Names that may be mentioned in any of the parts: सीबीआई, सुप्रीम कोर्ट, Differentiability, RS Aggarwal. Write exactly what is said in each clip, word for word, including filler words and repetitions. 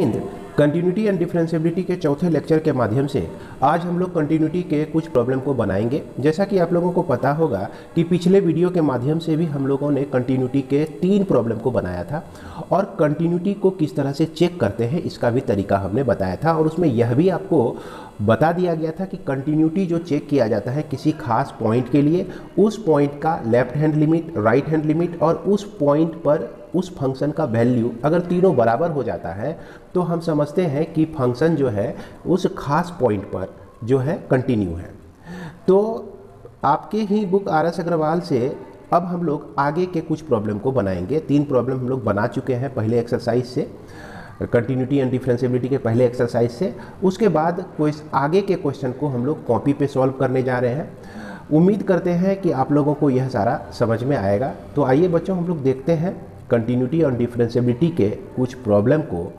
Continuity and differentiability के चौथे lecture के माध्यम से आज हम लोग कंटिन्यूटी के कुछ प्रॉब्लम को बनाएंगे। जैसा कि आप लोगों को पता होगा कि पिछले वीडियो के माध्यम से भी हम लोगों ने कंटिन्यूटी के तीन प्रॉब्लम को बनाया था और कंटिन्यूटी को किस तरह से चेक करते हैं इसका भी तरीका हमने बताया था और उसमें यह भी आपको बता दिया गया था कि कंटिन्यूटी जो चेक किया जाता है किसी खास पॉइंट के लिए, उस पॉइंट का left hand limit, right hand limit और उस पॉइंट पर उस फंक्शन का वैल्यू अगर तीनों बराबर हो जाता है तो हम समझते हैं कि फंक्शन जो है उस खास पॉइंट पर जो है कंटिन्यू है। तो आपके ही बुक आर एस अग्रवाल से अब हम लोग आगे के कुछ प्रॉब्लम को बनाएंगे। तीन प्रॉब्लम हम लोग बना चुके हैं पहले एक्सरसाइज से, कंटिन्यूटी एंड डिफरेंशिएबिलिटी के पहले एक्सरसाइज से। उसके बाद आगे के क्वेश्चन को हम लोग कॉपी पे सॉल्व करने जा रहे हैं। उम्मीद करते हैं कि आप लोगों को यह सारा समझ में आएगा। तो आइए बच्चों, हम लोग देखते हैं कंटिन्यूटी और डिफरेंशिएबिलिटी के कुछ प्रॉब्लम को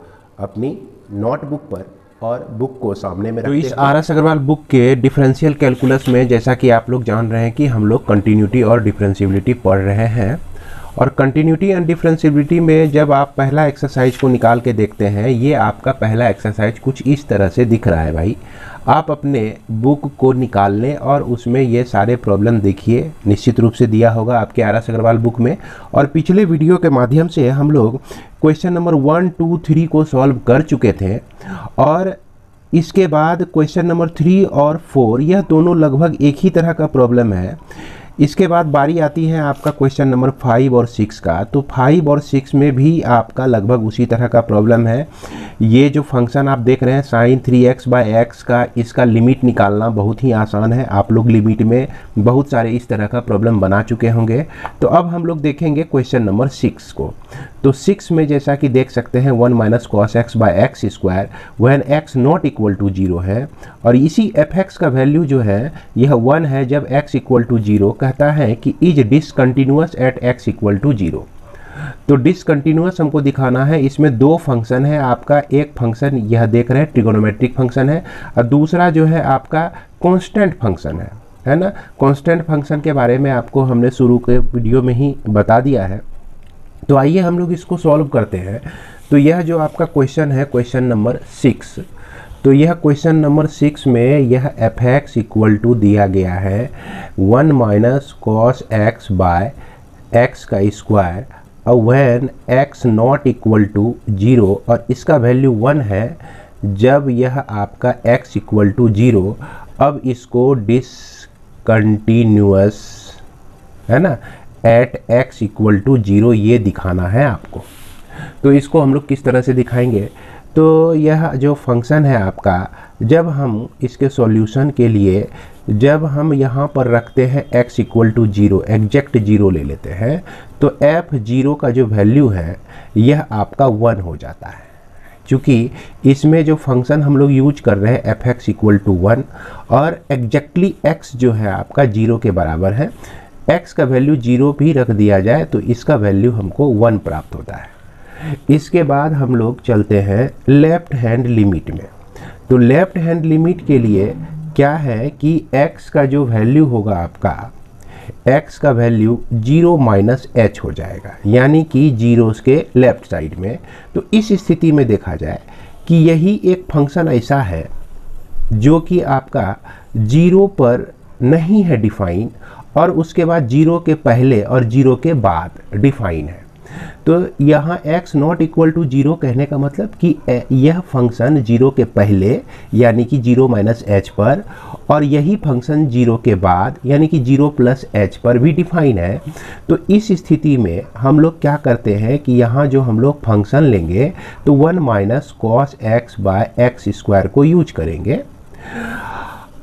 अपनी नोटबुक पर और बुक को सामने में रखते हैं। तो इस आर एस अग्रवाल बुक के डिफरेंशियल कैलकुलस में जैसा कि आप लोग जान रहे हैं कि हम लोग कंटिन्यूटी और डिफरेंशिएबिलिटी पढ़ रहे हैं और कंटिन्यूटी एंड डिफरेंशिएबिलिटी में जब आप पहला एक्सरसाइज को निकाल के देखते हैं, ये आपका पहला एक्सरसाइज कुछ इस तरह से दिख रहा है। भाई आप अपने बुक को निकाल लें और उसमें ये सारे प्रॉब्लम देखिए, निश्चित रूप से दिया होगा आपके आर एस अग्रवाल बुक में। और पिछले वीडियो के माध्यम से हम लोग question number one two three को सॉल्व कर चुके थे और इसके बाद क्वेश्चन नंबर थ्री और फोर, यह दोनों लगभग एक ही तरह का प्रॉब्लम है। इसके बाद बारी आती है आपका क्वेश्चन नंबर फाइव और सिक्स का। तो फाइव और सिक्स में भी आपका लगभग उसी तरह का प्रॉब्लम है। ये जो फंक्शन आप देख रहे हैं sine three x by x का, इसका लिमिट निकालना बहुत ही आसान है। आप लोग लिमिट में बहुत सारे इस तरह का प्रॉब्लम बना चुके होंगे। तो अब हम लोग देखेंगे क्वेश्चन नंबर सिक्स को। तो सिक्स में जैसा कि देख सकते हैं one minus cos x by x square when x not equal to zero है और इसी एफ एक्स का वैल्यू जो है यह वन है जब एक्स इक्वल टू जीरो कहता है कि is discontinuous at x equal to zero. तो डिसकंटिन्यूअस हमको दिखाना है। इसमें दो फंक्शन है आपका, एक फंक्शन यह देख रहे हैं ट्रिगोनोमेट्रिक फंक्शन है और दूसरा जो है आपका कांस्टेंट फंक्शन है, है ना। कांस्टेंट फंक्शन के बारे में आपको हमने शुरू के वीडियो में ही बता दिया है। तो आइए हम लोग इसको सॉल्व करते हैं। तो यह जो आपका क्वेश्चन है क्वेश्चन नंबर सिक्स, तो यह क्वेश्चन नंबर सिक्स में यह एफ एक्स इक्वल टू दिया गया है one minus cos x by x का स्क्वायर और when x not equal to zero और इसका वैल्यू वन है जब यह आपका एक्स इक्वल टू जीरो। अब इसको डिसकंटिन्यूअस, है ना, at x equal to zero ये दिखाना है आपको। तो इसको हम लोग किस तरह से दिखाएंगे? तो यह जो फंक्शन है आपका, जब हम इसके सॉल्यूशन के लिए जब हम यहाँ पर रखते हैं x equal to zero, exact zero ले लेते हैं, तो f जीरो का जो वैल्यू है यह आपका वन हो जाता है। चूँकि इसमें जो फंक्शन हम लोग यूज कर रहे हैं f x equal to one और एग्जैक्टली x जो है आपका जीरो के बराबर है, x का वैल्यू जीरो भी रख दिया जाए तो इसका वैल्यू हमको वन प्राप्त होता है। इसके बाद हम लोग चलते हैं लेफ्ट हैंड लिमिट में। तो लेफ्ट हैंड लिमिट के लिए क्या है कि x का जो वैल्यू होगा आपका, x का वैल्यू जीरो माइनस एच हो जाएगा, यानी कि जीरो के लेफ्ट साइड में। तो इस स्थिति में देखा जाए कि यही एक फंक्शन ऐसा है जो कि आपका जीरो पर नहीं है डिफाइन और उसके बाद जीरो के पहले और जीरो के बाद डिफाइन है। तो यहाँ x not equal to zero कहने का मतलब कि यह फंक्शन जीरो के पहले यानी कि जीरो माइनस एच पर और यही फंक्शन जीरो के बाद यानी कि जीरो प्लस एच पर भी डिफाइन है। तो इस स्थिति में हम लोग क्या करते हैं कि यहाँ जो हम लोग फंक्शन लेंगे तो one minus cos x by x square को यूज करेंगे।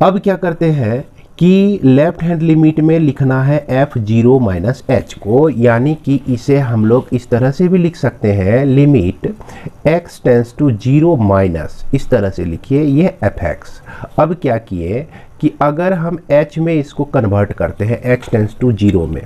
अब क्या करते हैं कि लेफ्ट हैंड लिमिट में लिखना है एफ जीरो माइनस एच को, यानी कि इसे हम लोग इस तरह से भी लिख सकते हैं, limit x tends to zero minus, इस तरह से लिखिए ये एफ एक्स। अब क्या किए कि अगर हम h में इसको कन्वर्ट करते हैं h टेंस टू जीरो में,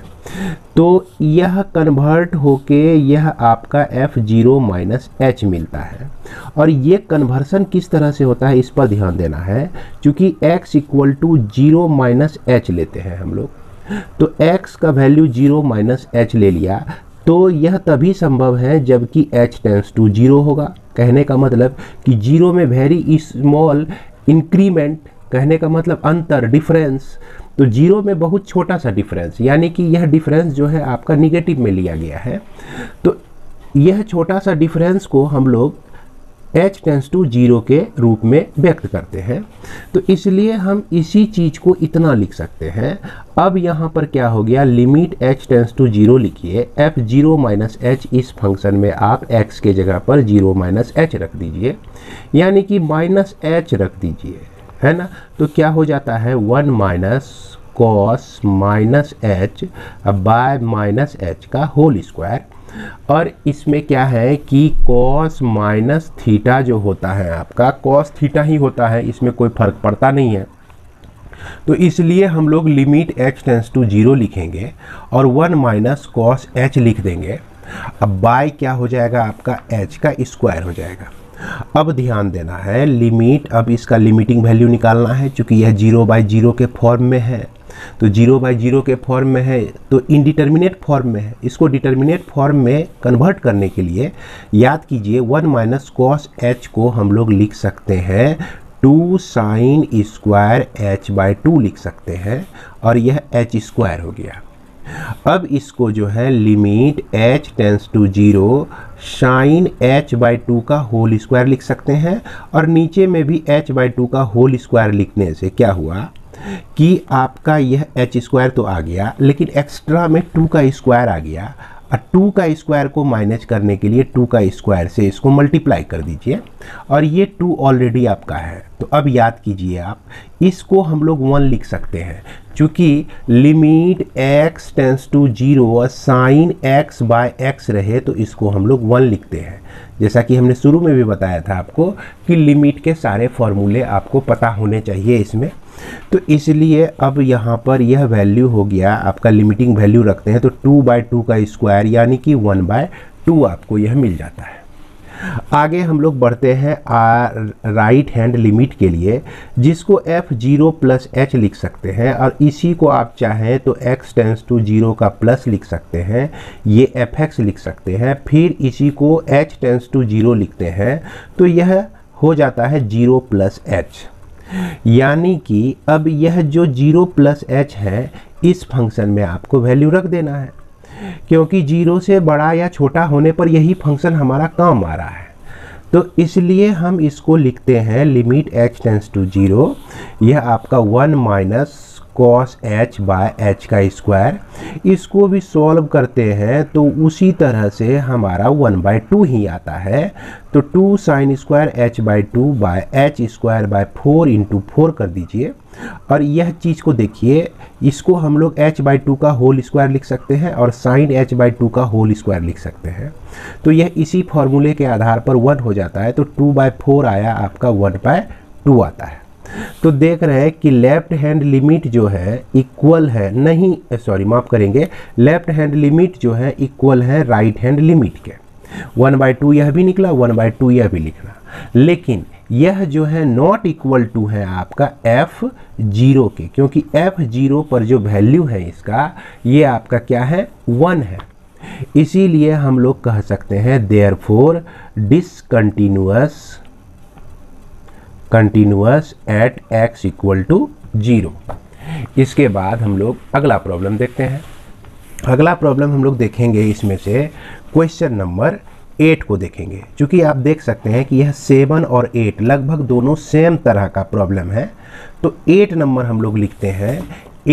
तो यह कन्वर्ट होके यह आपका f जीरो माइनस एच मिलता है। और ये कन्वर्सन किस तरह से होता है इस पर ध्यान देना है। चूँकि x equal to zero minus h लेते हैं हम लोग, तो x का वैल्यू जीरो माइनस एच ले लिया तो यह तभी संभव है जबकि h टेंस टू जीरो होगा। कहने का मतलब कि जीरो में वेरी स्मॉल इंक्रीमेंट, कहने का मतलब अंतर, डिफरेंस। तो जीरो में बहुत छोटा सा डिफरेंस, यानी कि यह डिफरेंस जो है आपका निगेटिव में लिया गया है। तो यह छोटा सा डिफरेंस को हम लोग h टेंस टू जीरो के रूप में व्यक्त करते हैं। तो इसलिए हम इसी चीज़ को इतना लिख सकते हैं। अब यहाँ पर क्या हो गया, limit h tends to zero लिखिए, f जीरो माइनस एच, इस फंक्शन में आप x के जगह पर जीरो माइनस एच रख दीजिए, यानी कि माइनस एच रख दीजिए, है ना। तो क्या हो जाता है, one minus cos minus h by minus h का होल स्क्वायर। और इसमें क्या है कि कॉस माइनस थीटा जो होता है आपका, कॉस थीटा ही होता है, इसमें कोई फर्क पड़ता नहीं है। तो इसलिए हम लोग limit h tends to zero लिखेंगे और वन माइनस कॉस एच लिख देंगे। अब बाय क्या हो जाएगा आपका, h का स्क्वायर हो जाएगा। अब ध्यान देना है लिमिट, अब इसका लिमिटिंग वैल्यू निकालना है, चूँकि यह जीरो बाई जीरो के फॉर्म में है। तो जीरो बाई जीरो के फॉर्म में है तो इनडिटर्मिनेट फॉर्म में है, इसको डिटर्मिनेट फॉर्म में कन्वर्ट करने के लिए याद कीजिए वन माइनस कॉस एच को हम लोग लिख सकते हैं two sine square h by two लिख सकते हैं, और यह एच स्क्वायर हो गया। अब इसको जो है limit h tends to zero sine h by two का होल स्क्वायर लिख सकते हैं, और नीचे में भी h बाई टू का होल स्क्वायर लिखने से क्या हुआ कि आपका यह h स्क्वायर तो आ गया, लेकिन एक्स्ट्रा में टू का स्क्वायर आ गया, और टू का स्क्वायर को माइनस करने के लिए टू का स्क्वायर से इसको मल्टीप्लाई कर दीजिए, और ये टू ऑलरेडी आपका है। तो अब याद कीजिए आप इसको हम लोग वन लिख सकते हैं, चूँकि limit x tends to zero sine x by x रहे तो इसको हम लोग वन लिखते हैं। जैसा कि हमने शुरू में भी बताया था आपको कि लिमिट के सारे फॉर्मूले आपको पता होने चाहिए इसमें। तो इसलिए अब यहाँ पर यह वैल्यू हो गया आपका, लिमिटिंग वैल्यू रखते हैं तो टू बाई टू का स्क्वायर यानी कि वन बाय टू आपको यह मिल जाता है। आगे हम लोग बढ़ते हैं राइट हैंड लिमिट के लिए, जिसको f जीरो प्लस एच लिख सकते हैं, और इसी को आप चाहें तो x टेंस टू जीरो का प्लस लिख सकते हैं, ये fx लिख सकते हैं, फिर इसी को h टेंस टू जीरो लिखते हैं तो यह हो जाता है जीरो प्लस एच। यानी कि अब यह जो जीरो प्लस एच है इस फंक्शन में आपको वैल्यू रख देना है, क्योंकि जीरो से बड़ा या छोटा होने पर यही फंक्शन हमारा काम आ रहा है। तो इसलिए हम इसको लिखते हैं limit h tends to zero, यह आपका one minus cos h by h का स्क्वायर। इसको भी सॉल्व करते हैं तो उसी तरह से हमारा वन बाई टू ही आता है। तो two sine square h by two by h square by four into four कर दीजिए, और यह चीज़ को देखिए, इसको हम लोग h बाई टू का होल स्क्वायर लिख सकते हैं और साइन h बाई टू का होल स्क्वायर लिख सकते हैं। तो यह इसी फॉर्मूले के आधार पर वन हो जाता है, तो टू बाई फोर आया आपका, वन बाई टू आता है। तो देख रहे हैं कि लेफ्ट हैंड लिमिट जो है इक्वल है, नहीं सॉरी माफ़ करेंगे, लेफ्ट हैंड लिमिट जो है इक्वल है राइट हैंड लिमिट के। वन बाई टू यह भी निकला, वन बाई टू यह भी निकला, लेकिन यह जो है नॉट इक्वल टू है आपका एफ जीरो के, क्योंकि एफ जीरो पर जो वैल्यू है इसका, ये आपका क्या है, वन है। इसीलिए हम लोग कह सकते हैं therefore discontinuous continuous at x equal to zero. इसके बाद हम लोग अगला प्रॉब्लम देखते हैं। अगला प्रॉब्लम हम लोग देखेंगे, इसमें से क्वेश्चन नंबर एट को देखेंगे। चूँकि आप देख सकते हैं कि यह सेवन और एट लगभग दोनों सेम तरह का प्रॉब्लम है। तो एट नंबर हम लोग लिखते हैं।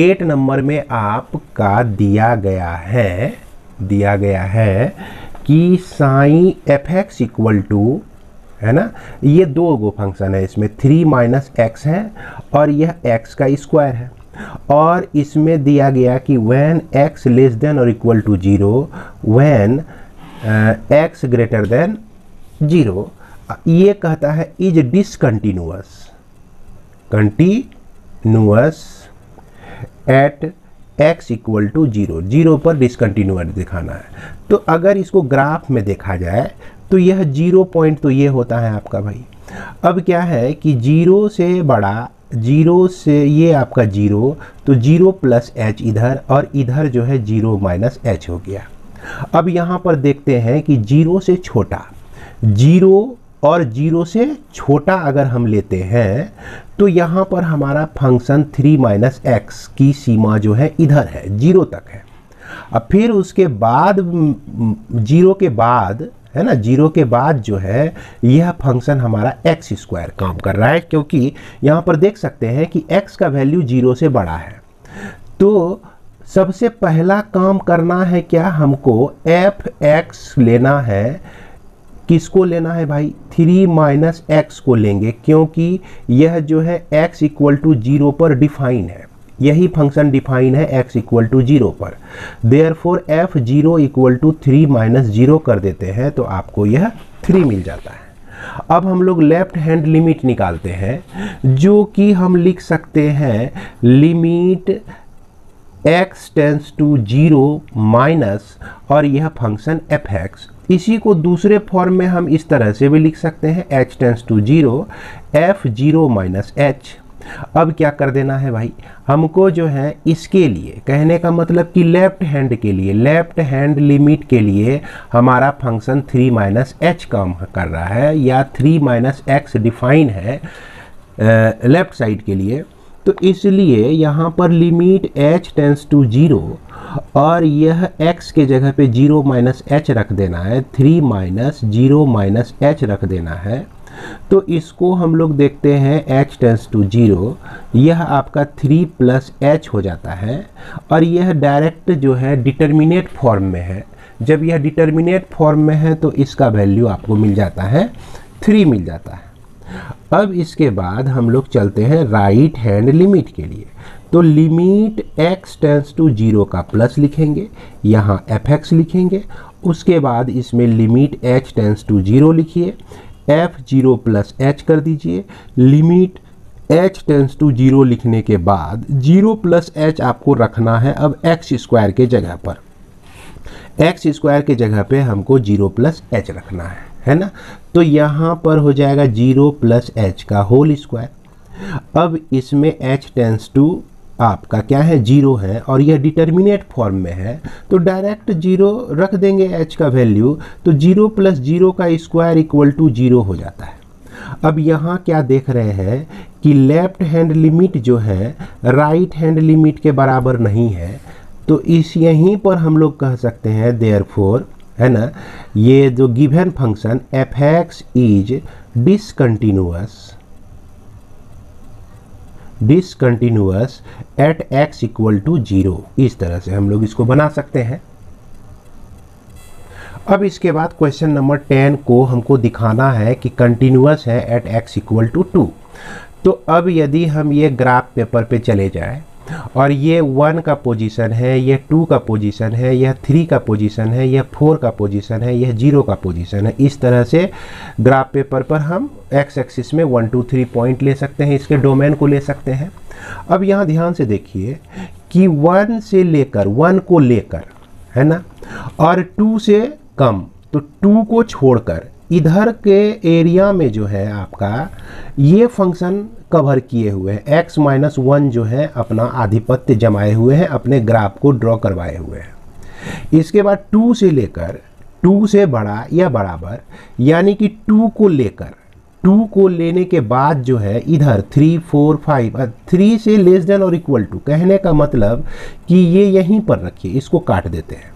एट नंबर में आपका दिया गया है, दिया गया है कि sine f x equal to, है ना, ये दो गो फंक्शन है, इसमें थ्री माइनस एक्स है और यह एक्स का स्क्वायर है, और इसमें दिया गया कि व्हेन एक्स लेस देन और equal to zero, when x greater than zero, ये कहता है is discontinuous continuous at x equal to zero, zero पर डिसकंटिन्यूअस दिखाना है। तो अगर इसको ग्राफ में देखा जाए तो यह जीरो पॉइंट तो ये होता है आपका भाई। अब क्या है कि जीरो से बड़ा, जीरो से ये आपका जीरो, तो जीरो प्लस एच इधर, और इधर जो है जीरो माइनस एच हो गया। अब यहाँ पर देखते हैं कि जीरो से छोटा, जीरो और जीरो से छोटा अगर हम लेते हैं तो यहाँ पर हमारा फंक्शन थ्री माइनस एक्स की सीमा जो है इधर है, जीरो तक है। अब फिर उसके बाद जीरो के बाद है ना, जीरो के बाद जो है यह फंक्शन हमारा एक्स स्क्वायर काम कर रहा है, क्योंकि यहाँ पर देख सकते हैं कि एक्स का वैल्यू जीरो से बड़ा है। तो सबसे पहला काम करना है क्या, हमको एफ एक्स लेना है। किसको लेना है भाई, थ्री माइनस एक्स को लेंगे, क्योंकि यह जो है एक्स इक्वल टू जीरो पर डिफाइन है, यही फंक्शन डिफाइन है एक्स इक्वल टू जीरो पर। Therefore f zero equal to three minus zero कर देते हैं तो आपको यह थ्री मिल जाता है। अब हम लोग लेफ्ट हैंड लिमिट निकालते हैं, जो कि हम लिख सकते हैं limit x tends to zero minus, और यह फंक्शन एफ एक्स। इसी को दूसरे फॉर्म में हम इस तरह से भी लिख सकते हैं, h tends to zero f zero minus h. अब क्या कर देना है भाई हमको जो है, इसके लिए कहने का मतलब कि लेफ्ट हैंड के लिए, लेफ्ट हैंड लिमिट के लिए हमारा फंक्शन थ्री माइनस एच काम कर रहा है, या थ्री माइनस एक्स डिफाइन है लेफ्ट साइड के लिए। तो इसलिए यहाँ पर limit h tends to zero और यह x के जगह पे जीरो माइनस एच रख देना है, three minus zero minus h रख देना है। तो इसको हम लोग देखते हैं h टेंस टू जीरो, यह आपका थ्री प्लस एच हो जाता है, और यह डायरेक्ट जो है डिटर्मिनेट फॉर्म में है। जब यह डिटर्मिनेट फॉर्म में है तो इसका वैल्यू आपको मिल जाता है, थ्री मिल जाता है। अब इसके बाद हम लोग चलते हैं राइट हैंड लिमिट के लिए। तो limit x tends to zero का प्लस लिखेंगे, यहाँ एफ एक्स लिखेंगे, उसके बाद इसमें limit h tends to zero लिखिए, एफ जीरो प्लस एच कर दीजिए। Limit h tends to zero लिखने के बाद जीरो प्लस एच आपको रखना है अब एक्स स्क्वायर के जगह पर, एक्स स्क्वायर के जगह पे हमको जीरो प्लस एच रखना है, है ना। तो यहाँ पर हो जाएगा जीरो प्लस एच का होल स्क्वायर। अब इसमें h टेंस टू आपका क्या है, जीरो है, और यह डिटर्मिनेट फॉर्म में है तो डायरेक्ट जीरो रख देंगे h का वैल्यू, तो जीरो प्लस जीरो का स्क्वायर इक्वल टू जीरो हो जाता है। अब यहाँ क्या देख रहे हैं कि लेफ्ट हैंड लिमिट जो है राइट हैंड लिमिट के बराबर नहीं है, तो इस यहीं पर हम लोग कह सकते हैं देयरफॉर, है ना, ये जो given function f x is discontinuous, discontinuous at x equal to zero, इस तरह से हम लोग इसको बना सकते हैं। अब इसके बाद क्वेश्चन नंबर टेन को हमको दिखाना है कि कंटिन्यूअस है at x equal to two. तो अब यदि हम ये ग्राफ पेपर पे चले जाएं और ये वन का पोजीशन है, यह टू का पोजीशन है, यह थ्री का पोजीशन है, यह फोर का पोजीशन है, यह जीरो का पोजीशन है, इस तरह से ग्राफ पेपर पर हम एक्स एक्सिस में वन टू थ्री पॉइंट ले सकते हैं, इसके डोमेन को ले सकते हैं। अब यहाँ ध्यान से देखिए कि वन से लेकर, वन को लेकर है ना, और टू से कम, तो टू को छोड़कर इधर के एरिया में जो है आपका ये फंक्शन कवर किए हुए हैं। x माइनस वन जो है अपना आधिपत्य जमाए हुए हैं, अपने ग्राफ को ड्रॉ करवाए हुए हैं। इसके बाद टू से लेकर, टू से बड़ा या बराबर, यानी कि टू को लेकर, टू को लेने के बाद जो है इधर थ्री फोर फाइव, थ्री से लेस देन और इक्वल टू, कहने का मतलब कि ये यहीं पर रखिए, इसको काट देते हैं।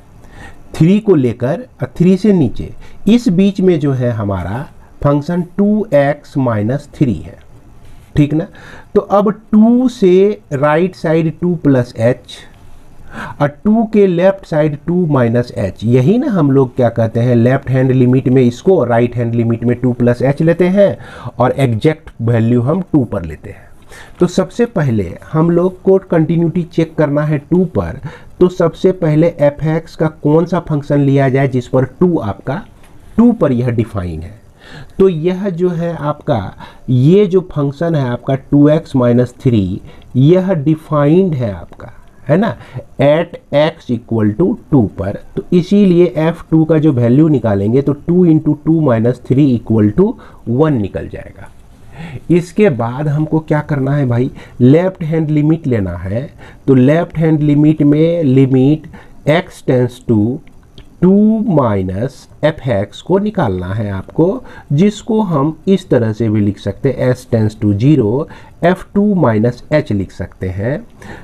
थ्री को लेकर थ्री से नीचे, इस बीच में जो है हमारा function two x minus three है, ठीक ना। तो अब टू से right side two plus h और टू के left side two minus h, यही ना हम लोग क्या कहते हैं, लेफ्ट हैंड लिमिट में इसको, राइट हैंड लिमिट में टू प्लस एच लेते हैं और एग्जैक्ट वैल्यू हम टू पर लेते हैं। तो सबसे पहले हम लोग को कंटिन्यूटी चेक करना है टू पर, तो सबसे पहले एफ एक्स का कौन सा फंक्शन लिया जाए जिस पर टू आपका, टू पर यह डिफाइन है। तो यह जो है आपका, ये जो फंक्शन है आपका टू एक्स माइनस थ्री, यह डिफाइंड है आपका, है ना, at x equal to two पर। तो इसीलिए एफ टू का जो वैल्यू निकालेंगे तो two into two minus three equal to one निकल जाएगा। इसके बाद हमको क्या करना है भाई, लेफ्ट हैंड लिमिट लेना है। तो लेफ्ट हैंड लिमिट में limit x tends to two minus f x को निकालना है आपको, जिसको हम इस तरह से भी लिख सकते हैं, s tends to zero f two minus h लिख सकते हैं।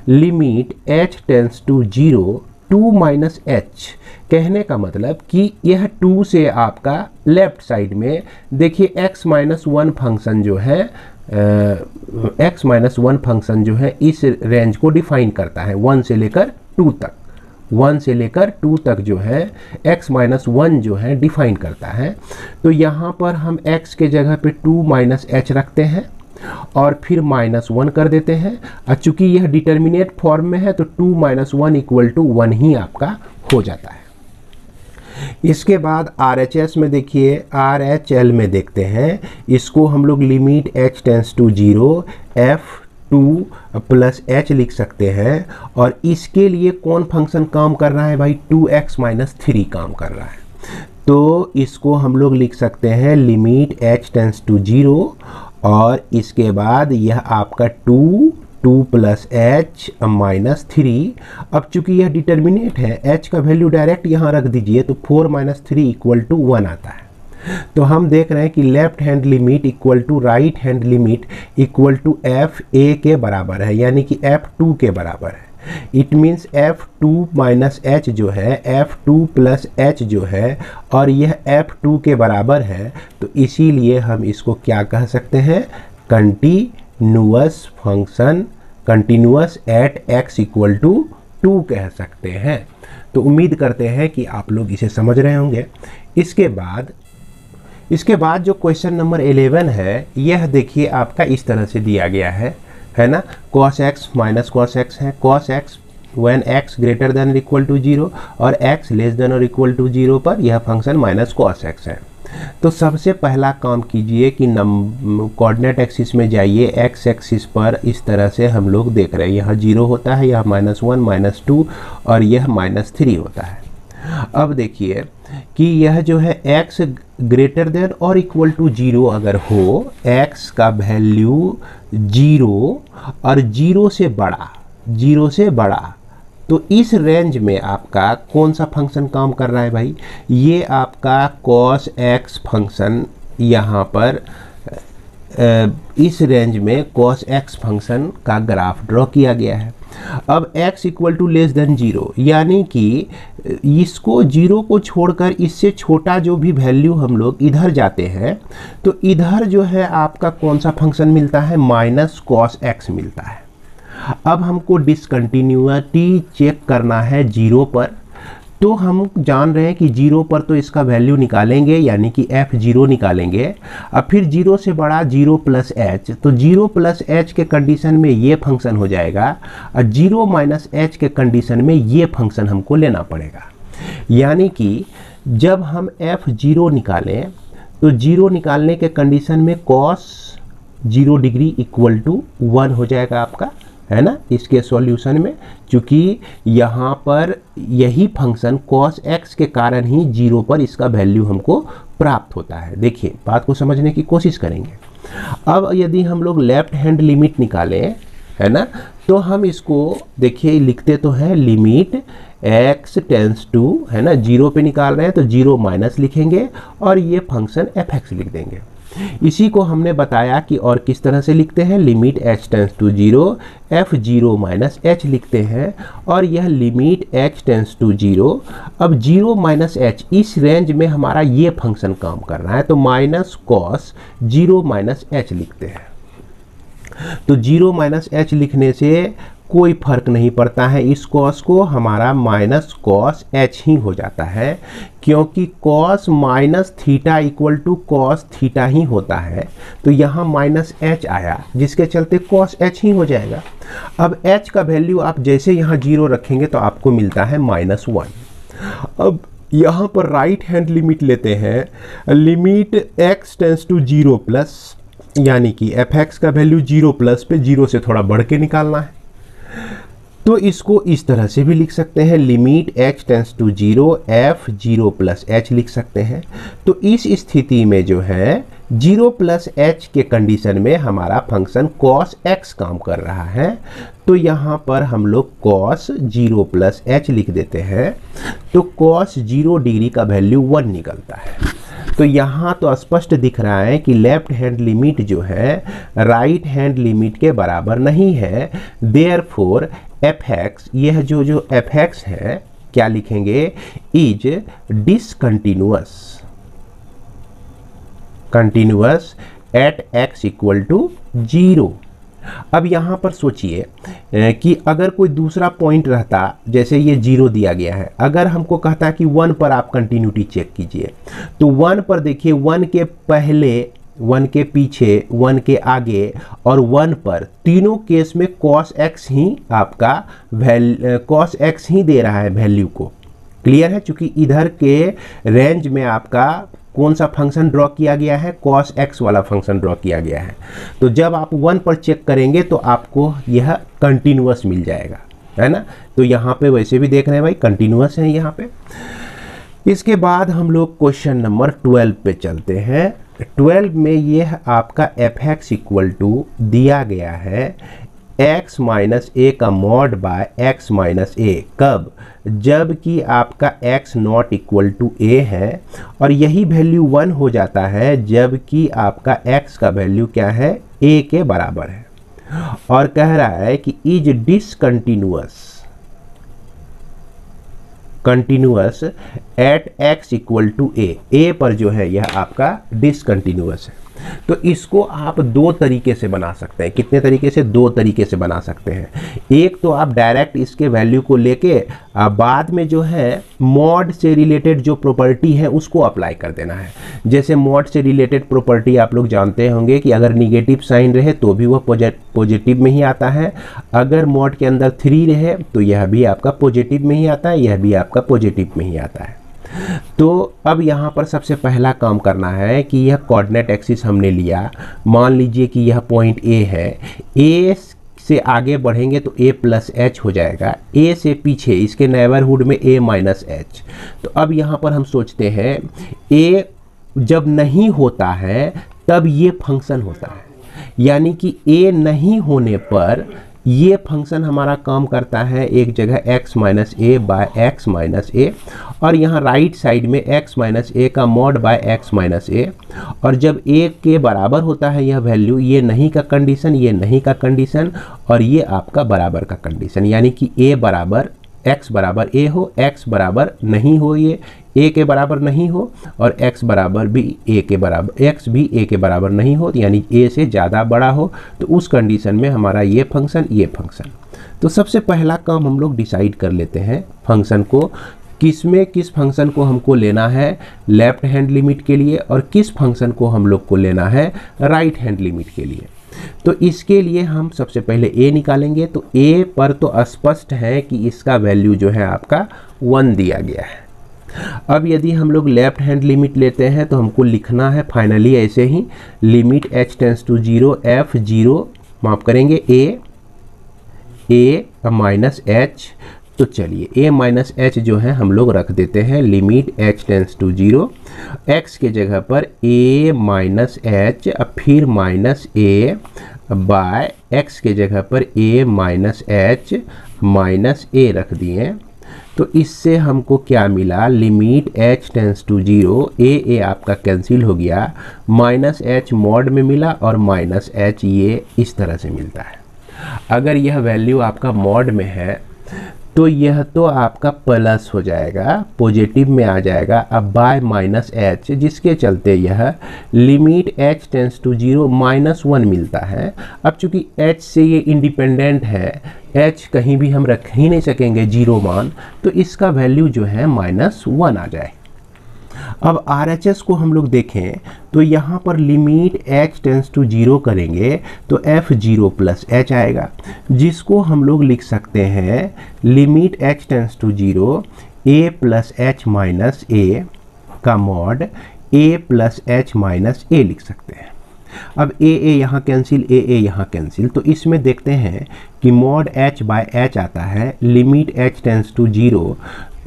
Limit h tends to zero two minus h, कहने का मतलब कि यह टू से आपका लेफ्ट साइड में देखिए एक्स माइनस वन फंक्शन जो है एक्स माइनस वन फंक्शन जो है इस रेंज को डिफाइन करता है, वन से लेकर टू तक, वन से लेकर टू तक जो है x माइनस वन जो है डिफाइन करता है। तो यहाँ पर हम x के जगह पे टू माइनस एच रखते हैं और फिर माइनस वन कर देते हैं, और चूँकि यह डिटर्मिनेट फॉर्म में है तो two minus one equal to one ही आपका हो जाता है। इसके बाद आर एच एस में देखिए, आर एच एल में देखते हैं, इसको हम लोग limit h tends to zero f two plus h लिख सकते हैं, और इसके लिए कौन फंक्शन काम कर रहा है भाई, टू एक्स माइनस थ्री काम कर रहा है। तो इसको हम लोग लिख सकते हैं limit h tends to zero और इसके बाद यह आपका two two plus h minus three. अब चूंकि यह डिटर्मिनेट है h का वैल्यू डायरेक्ट यहाँ रख दीजिए तो four minus three equal to one आता है। तो हम देख रहे हैं कि left hand limit equal to right hand limit equal to f a के बराबर है, यानी कि एफ टू के बराबर है। It means f two minus h जो है एफ टू प्लस एच जो है और यह एफ टू के बराबर है, तो इसीलिए हम इसको क्या कह सकते हैं, continuous function, continuous at x equal to two कह सकते हैं। तो उम्मीद करते हैं कि आप लोग इसे समझ रहे होंगे। इसके बाद इसके बाद जो क्वेश्चन नंबर इलेवन है, यह देखिए आपका इस तरह से दिया गया है, है ना, cos x minus cos x है, cos x when x greater than और इक्वल टू जीरो और x लेस देन और इक्वल टू जीरो पर यह फंक्शन माइनस cos x है। तो सबसे पहला काम कीजिए कि नम कोऑर्डिनेट एक्सिस में जाइए, एक्स एक्सिस पर इस तरह से हम लोग देख रहे हैं, यहाँ जीरो होता है, यहाँ माइनस वन माइनस टू और यह माइनस थ्री होता है। अब देखिए कि यह जो है x ग्रेटर देन और इक्वल टू जीरो अगर हो, x का वैल्यू जीरो और जीरो से बड़ा, जीरो से बड़ा, तो इस रेंज में आपका कौन सा फंक्शन काम कर रहा है भाई, ये आपका cos x फंक्शन यहाँ पर इस रेंज में cos x फंक्शन का ग्राफ ड्रॉ किया गया है। अब x equal to less than zero, यानी कि इसको जीरो को छोड़कर इससे छोटा जो भी वैल्यू हम लोग इधर जाते हैं तो इधर जो है आपका कौन सा फंक्शन मिलता है, माइनस cos x मिलता है। अब हमको डिसकंटिन्यूटी चेक करना है जीरो पर, तो हम जान रहे हैं कि जीरो पर तो इसका वैल्यू निकालेंगे, यानी कि एफ जीरो निकालेंगे, और फिर जीरो से बड़ा जीरो प्लस एच, तो जीरो प्लस एच के कंडीशन में ये फंक्शन हो जाएगा और जीरो माइनस एच के कंडीशन में ये फंक्शन हमको लेना पड़ेगा। यानी कि जब हम एफ जीरो निकालें तो जीरो निकालने के कंडीशन में cos zero degree equal to one हो जाएगा आपका, है ना, इसके सॉल्यूशन में, क्योंकि यहाँ पर यही फंक्शन cos x के कारण ही जीरो पर इसका वैल्यू हमको प्राप्त होता है। देखिए बात को समझने की कोशिश करेंगे। अब यदि हम लोग लेफ्ट हैंड लिमिट निकालें, है ना, तो हम इसको देखिए लिखते तो है लिमिट x टेंस टू, है ना, जीरो पे निकाल रहे हैं तो जीरो माइनस लिखेंगे और ये फंक्शन एफ एक्स लिख देंगे। इसी को हमने बताया कि और किस तरह से लिखते हैं, limit h tends to zero f zero minus h लिखते हैं और यह limit h tends to zero, अब जीरो माइनस एच इस रेंज में हमारा ये फंक्शन काम कर रहा है, तो minus cos zero minus h लिखते हैं। तो जीरो माइनस एच लिखने से कोई फर्क नहीं पड़ता है, इस कॉस को हमारा माइनस कॉस एच ही हो जाता है, क्योंकि cos minus theta equal to cos theta ही होता है। तो यहाँ माइनस एच आया जिसके चलते कॉस एच ही हो जाएगा। अब एच का वैल्यू आप जैसे यहाँ जीरो रखेंगे तो आपको मिलता है माइनस वन। अब यहाँ पर राइट हैंड लिमिट लेते हैं, limit x tends to zero plus, यानी कि एफ एक्स का वैल्यू जीरो प्लस पे जीरो से थोड़ा बढ़ के निकालना है, तो इसको इस तरह से भी लिख सकते हैं, limit x tends to zero f zero plus h लिख सकते हैं। तो इस स्थिति में जो है जीरो प्लस एच के कंडीशन में हमारा फंक्शन कॉस एक्स काम कर रहा है, तो यहाँ पर हम लोग कॉस जीरो प्लस एच लिख देते हैं, तो कॉस जीरो डिग्री का वैल्यू वन निकलता है। तो यहाँ तो स्पष्ट दिख रहा है कि लेफ्ट हैंड लिमिट जो है राइट हैंड लिमिट के बराबर नहीं है, देयरफॉर एफ एक्स, यह जो जो एफ एक्स है क्या लिखेंगे, is discontinuous continuous at x equal to zero. अब यहाँ पर सोचिए कि अगर कोई दूसरा पॉइंट रहता, जैसे ये जीरो दिया गया है, अगर हमको कहता कि वन पर आप कंटिन्यूटी चेक कीजिए, तो वन पर देखिए वन के पहले, वन के पीछे, वन के आगे और वन पर, तीनों केस में कॉस एक्स ही आपका वैल्यू, कॉस एक्स ही दे रहा है वैल्यू को। क्लियर है, चूँकि इधर के रेंज में आपका कौन सा फंक्शन ड्रॉ किया गया है, कॉस एक्स वाला फंक्शन ड्रॉ किया गया है। तो जब आप वन पर चेक करेंगे तो आपको यह कंटिन्यूअस मिल जाएगा, है ना। तो यहाँ पे वैसे भी देख रहे हैं भाई कंटिन्यूअस है यहाँ पे। इसके बाद हम लोग क्वेश्चन नंबर ट्वेल्व पे चलते हैं। ट्वेल्व में यह आपका एफ एक्स इक्वल टू दिया गया है x माइनस ए का mod by x minus a, कब, जबकि आपका x not equal to a है और यही वैल्यू वन हो जाता है, जबकि आपका x का वैल्यू क्या है, a के बराबर है। और कह रहा है कि is discontinuous continuous at x equal to a, a पर जो है यह आपका डिसकंटिन्यूअस है। तो इसको आप दो तरीके से बना सकते हैं, कितने तरीके से, दो तरीके से बना सकते हैं। एक तो आप डायरेक्ट इसके वैल्यू को लेके बाद में जो है मॉड से रिलेटेड जो प्रॉपर्टी है उसको अप्लाई कर देना है। जैसे मॉड से रिलेटेड प्रॉपर्टी आप लोग जानते होंगे कि अगर निगेटिव साइन रहे तो भी वह पॉजिटिव में ही आता है, अगर मॉड के अंदर थ्री रहे तो यह भी आपका पॉजिटिव में ही आता है, यह भी आपका पॉजिटिव में ही आता है। तो अब यहाँ पर सबसे पहला काम करना है कि यह कोऑर्डिनेट एक्सिस हमने लिया, मान लीजिए कि यह पॉइंट ए है, ए से आगे बढ़ेंगे तो ए प्लस एच हो जाएगा, ए से पीछे इसके नेबरहुड में ए माइनस एच। तो अब यहाँ पर हम सोचते हैं ए जब नहीं होता है तब ये फंक्शन होता है, यानी कि ए नहीं होने पर ये फंक्शन हमारा काम करता है एक जगह x minus a by x minus a, और यहाँ राइट साइड में x माइनस ए का mod by x minus a, और जब a के बराबर होता है यह वैल्यू, ये नहीं का कंडीशन, ये नहीं का कंडीशन और ये आपका बराबर का कंडीशन, यानी कि a बराबर x बराबर a हो, x बराबर नहीं हो, ये a के बराबर नहीं हो और x बराबर भी a के बराबर, x भी a के बराबर नहीं हो, यानी a से ज़्यादा बड़ा हो, तो उस कंडीशन में हमारा ये फंक्शन, ये फंक्शन। तो सबसे पहला काम हम लोग डिसाइड कर लेते हैं फंक्शन को, किस में किस फंक्शन को हमको लेना है लेफ्ट हैंड लिमिट के लिए और किस फंक्शन को हम लोग को लेना है राइट हैंड लिमिट के लिए। तो इसके लिए हम सबसे पहले a निकालेंगे। तो a पर तो स्पष्ट है कि इसका वैल्यू जो है आपका वन दिया गया है। अब यदि हम लोग लेफ्ट हैंड लिमिट लेते हैं तो हमको लिखना है फाइनली ऐसे ही, limit h tends to zero f zero माफ करेंगे a a माइनस एच। तो चलिए a माइनस एच जो है हम लोग रख देते हैं, limit h tends to zero x के जगह पर a माइनस एच, फिर माइनस a बाय x के जगह पर a minus h minus a रख दिए। तो इससे हमको क्या मिला, limit h tends to zero, a a आपका कैंसिल हो गया, माइनस एच मॉड में मिला और माइनस एच ये इस तरह से मिलता है। अगर यह वैल्यू आपका मॉड में है तो यह तो आपका प्लस हो जाएगा, पॉजिटिव में आ जाएगा, अब बाय माइनस एच, जिसके चलते यह limit h tends to zero minus one मिलता है। अब चूंकि h से ये इंडिपेंडेंट है, h कहीं भी हम रख ही नहीं सकेंगे जीरो मान, तो इसका वैल्यू जो है माइनस वन आ जाए। अब आर एच एस को हम लोग देखें तो यहाँ पर limit h tends to zero करेंगे तो f जीरो प्लस एच आएगा, जिसको हम लोग लिख सकते हैं limit h tends to zero a plus h minus a का mod a plus h minus a लिख सकते हैं। अब a a यहाँ कैंसिल, a a यहाँ कैंसिल, तो इसमें देखते हैं कि मॉड h बाय h आता है, limit h tends to zero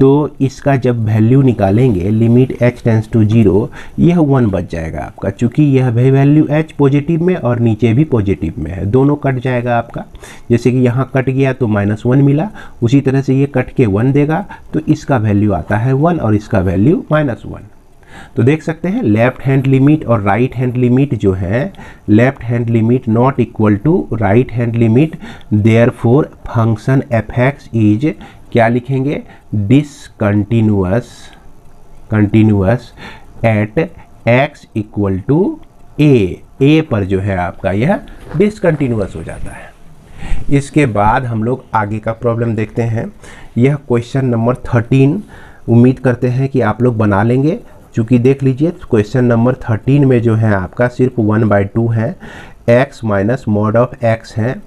तो इसका जब वैल्यू निकालेंगे limit h tends to zero यह वन बच जाएगा आपका, चूँकि यह भी वैल्यू h पॉजिटिव में और नीचे भी पॉजिटिव में है, दोनों कट जाएगा आपका। जैसे कि यहाँ कट गया तो माइनस वन मिला, उसी तरह से ये कट के वन देगा तो इसका वैल्यू आता है वन और इसका वैल्यू माइनस वन। तो देख सकते हैं लेफ्ट हैंड लिमिट और राइट हैंड लिमिट जो है, left hand limit not equal to right hand limit, therefore function f x is क्या लिखेंगे discontinuous continuous at x equal to a, a पर जो है आपका यह डिसकंटिन्यूअस हो जाता है। इसके बाद हम लोग आगे का प्रॉब्लम देखते हैं, यह क्वेश्चन नंबर थर्टीन। उम्मीद करते हैं कि आप लोग बना लेंगे, चूँकि देख लीजिए क्वेश्चन नंबर थर्टीन में जो है आपका सिर्फ वन बाई टू है, x minus mod of x है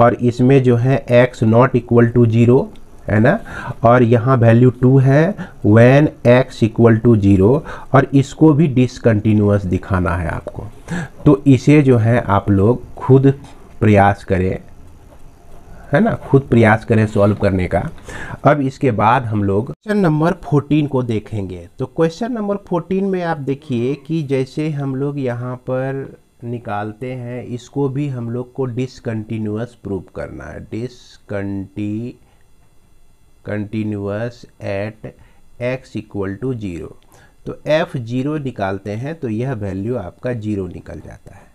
और इसमें जो है x not equal to zero है ना, और यहाँ वैल्यू टू है when x equal to zero, और इसको भी डिसकंटिन्यूअस दिखाना है आपको। तो इसे जो है आप लोग खुद प्रयास करें, है ना, खुद प्रयास करें सॉल्व करने का। अब इसके बाद हम लोग क्वेश्चन नंबर फोर्टीन को देखेंगे। तो क्वेश्चन नंबर फोर्टीन में आप देखिए कि जैसे हम लोग यहाँ पर निकालते हैं, इसको भी हम लोग को डिसकंटिन्यूअस प्रूव करना है, डिसकंटी continuous at x equal to zero. तो एफ जीरो निकालते हैं तो यह वैल्यू आपका जीरो निकल जाता है।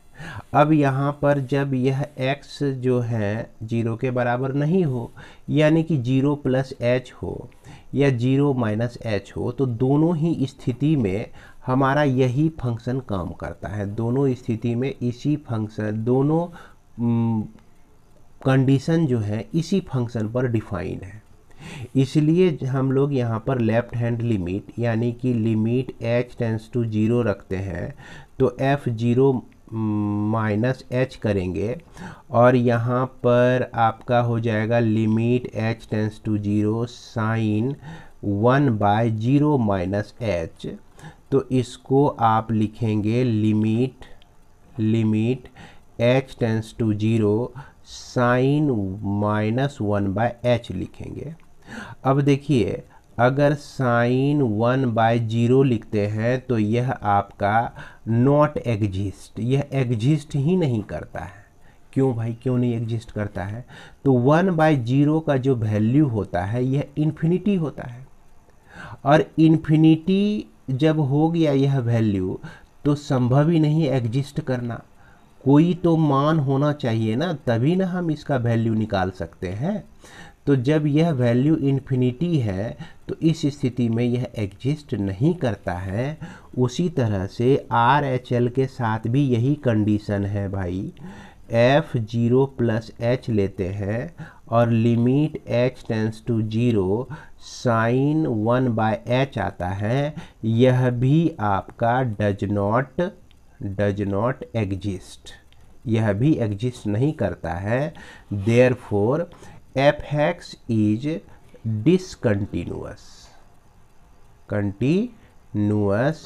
अब यहाँ पर जब यह x जो है जीरो के बराबर नहीं हो, यानी कि जीरो प्लस एच हो या जीरो माइनस एच हो, तो दोनों ही स्थिति में हमारा यही फंक्शन काम करता है। दोनों स्थिति में इसी फंक्शन, दोनों कंडीशन जो है इसी फंक्शन पर डिफाइन है, इसलिए हम लोग यहाँ पर लेफ्ट हैंड लिमिट यानी कि limit h tends to zero रखते हैं। तो f जीरो माइनस एच करेंगे और यहाँ पर आपका हो जाएगा limit h tends to zero sine one by zero minus h. तो इसको आप लिखेंगे limit limit h tends to zero sine minus one by h लिखेंगे। अब देखिए अगर साइन वन बाय जीरो लिखते हैं तो यह आपका नॉट एग्जिस्ट, यह एग्जिस्ट ही नहीं करता है। क्यों भाई, क्यों नहीं एग्जिस्ट करता है? तो वन बाय जीरो का जो वैल्यू होता है यह इन्फिनिटी होता है, और इन्फिनिटी जब हो गया यह वैल्यू तो संभव ही नहीं एग्जिस्ट करना, कोई तो मान होना चाहिए ना, तभी ना हम इसका वैल्यू निकाल सकते हैं। तो जब यह वैल्यू इन्फिनिटी है तो इस स्थिति में यह एग्जिस्ट नहीं करता है। उसी तरह से आर एच एल के साथ भी यही कंडीशन है भाई, एफ़ जीरो प्लस एच लेते हैं और limit h tends to zero sine one by h आता है, यह भी आपका does not does not exist, यह भी एग्जिस्ट नहीं करता है। Therefore f x is discontinuous continuous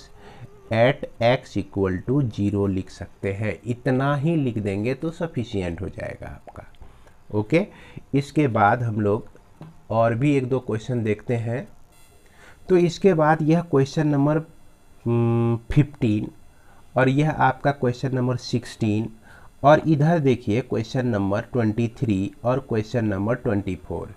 at x equal to zero लिख सकते हैं। इतना ही लिख देंगे तो सफिशियंट हो जाएगा आपका, ओके। इसके बाद हम लोग और भी एक दो क्वेश्चन देखते हैं। तो इसके बाद यह क्वेश्चन नंबर फिफ्टीन और यह आपका क्वेश्चन नंबर सिक्सटीन, और इधर देखिए क्वेश्चन नंबर ट्वेंटी थ्री और क्वेश्चन नंबर ट्वेंटी फोर।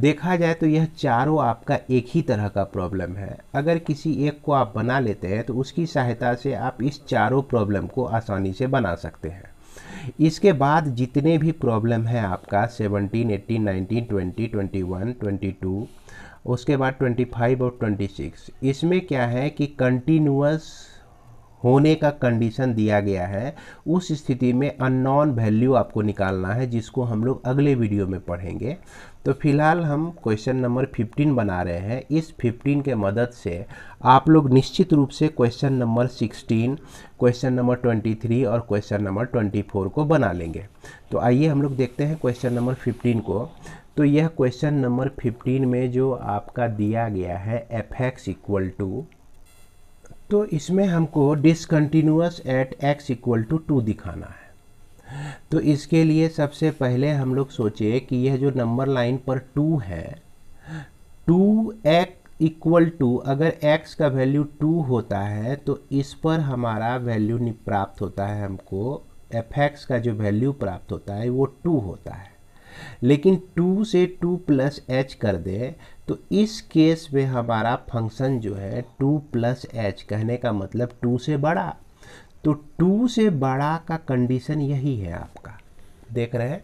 देखा जाए तो यह चारों आपका एक ही तरह का प्रॉब्लम है। अगर किसी एक को आप बना लेते हैं तो उसकी सहायता से आप इस चारों प्रॉब्लम को आसानी से बना सकते हैं। इसके बाद जितने भी प्रॉब्लम है आपका सत्रह, अठारह, उन्नीस, बीस, इक्कीस, बाईस, उसके बाद पच्चीस और छब्बीस, इसमें क्या है कि कंटिन्यूअस होने का कंडीशन दिया गया है। उस स्थिति में अननोन वैल्यू आपको निकालना है, जिसको हम लोग अगले वीडियो में पढ़ेंगे। तो फिलहाल हम क्वेश्चन नंबर फिफ्टीन बना रहे हैं। इस फिफ्टीन के मदद से आप लोग निश्चित रूप से question number sixteen, question number twenty three और क्वेश्चन नंबर ट्वेंटी फोर को बना लेंगे। तो आइए हम लोग देखते हैं क्वेश्चन नंबर फिफ्टीन को। तो यह क्वेश्चन नंबर फिफ्टीन में जो आपका दिया गया है एफ एक्स इक्वल टू, तो इसमें हमको discontinuous at x equal to two दिखाना है। तो इसके लिए सबसे पहले हम लोग सोचे कि यह जो नंबर लाइन पर टू है टू एक्स इक्वल टू, अगर x का वैल्यू टू होता है तो इस पर हमारा वैल्यू नहीं प्राप्त होता है, हमको एफ एक्स का जो वैल्यू प्राप्त होता है वो टू होता है। लेकिन टू से टू प्लस एच कर दे तो इस केस में हमारा फंक्शन जो है टू प्लस एच, कहने का मतलब टू से बड़ा, तो टू से बड़ा का कंडीशन यही है आपका, देख रहे हैं,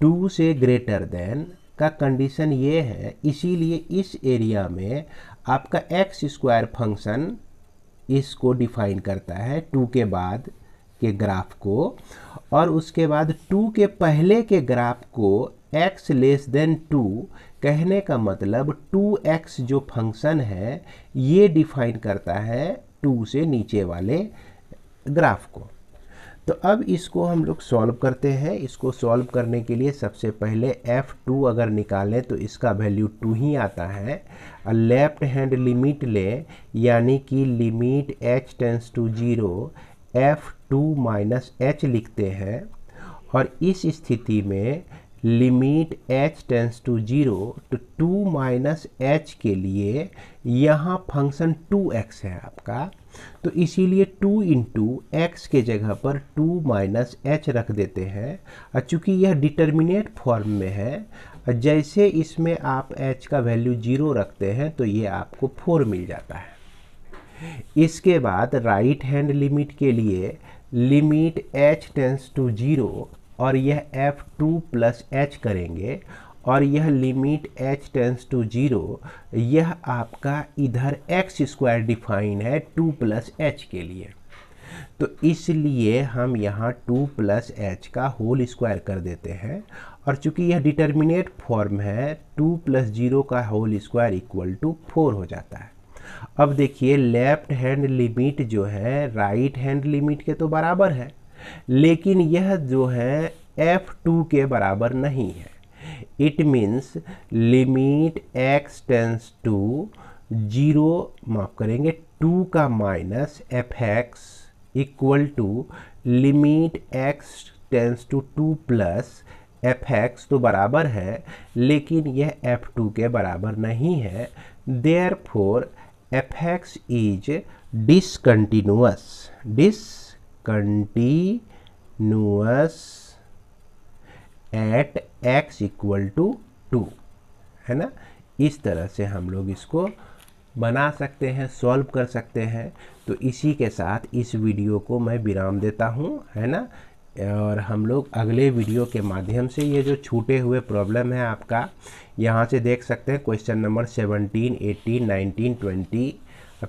टू से ग्रेटर देन का कंडीशन ये है। इसीलिए इस एरिया में आपका एक्स स्क्वायर फंक्शन इसको डिफाइन करता है, टू के बाद के ग्राफ को, और उसके बाद टू के पहले के ग्राफ को x लेस देन टू, कहने का मतलब टू एक्स जो फंक्शन है ये डिफाइन करता है टू से नीचे वाले ग्राफ को। तो अब इसको हम लोग सॉल्व करते हैं। इसको सॉल्व करने के लिए सबसे पहले एफ टू अगर निकालें तो इसका वैल्यू टू ही आता है। लेफ्ट हैंड लिमिट लें, यानी कि limit h tends to zero f two minus h लिखते हैं, और इस स्थिति में limit h tends to zero तो टू माइनस एच के लिए यहाँ फंक्शन टू एक्स है आपका, तो इसीलिए टू इंटू एक्स के जगह पर टू माइनस एच रख देते हैं। और चूँकि यह डिटर्मिनेट फॉर्म में है, जैसे इसमें आप h का वैल्यू जीरो रखते हैं तो ये आपको फोर मिल जाता है। इसके बाद राइट हैंड लिमिट के लिए limit h tends to zero और यह एफ टू प्लस एच करेंगे, और यह limit h tends to zero यह आपका इधर x स्क्वायर डिफाइन है टू प्लस एच के लिए, तो इसलिए हम यहाँ टू प्लस एच का होल स्क्वायर कर देते हैं। और चूंकि यह डिटर्मिनेट फॉर्म है, टू प्लस जीरो का whole square equal to four हो जाता है। अब देखिए लेफ्ट हैंड लिमिट जो है राइट हैंड लिमिट के तो बराबर है, लेकिन यह जो है एफ टू के बराबर नहीं है। It means limit x tends to zero, माफ करेंगे टू का minus f x equal to limit x tends to two plus f x तो बराबर है, लेकिन यह एफ टू के बराबर नहीं है। Therefore f x is discontinuous, discontinuous at x equal to two, है ना। इस तरह से हम लोग इसको बना सकते हैं, सॉल्व कर सकते हैं। तो इसी के साथ इस वीडियो को मैं विराम देता हूँ, है ना, और हम लोग अगले वीडियो के माध्यम से ये जो छूटे हुए प्रॉब्लम है आपका, यहाँ से देख सकते हैं question number seventeen, eighteen, nineteen, twenty,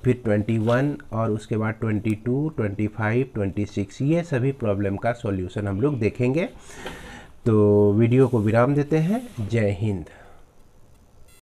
फिर ट्वेंटी वन और उसके बाद twenty two, twenty five, twenty six, ये सभी प्रॉब्लम का सॉल्यूशन हम लोग देखेंगे। तो वीडियो को विराम देते हैं। जय हिंद।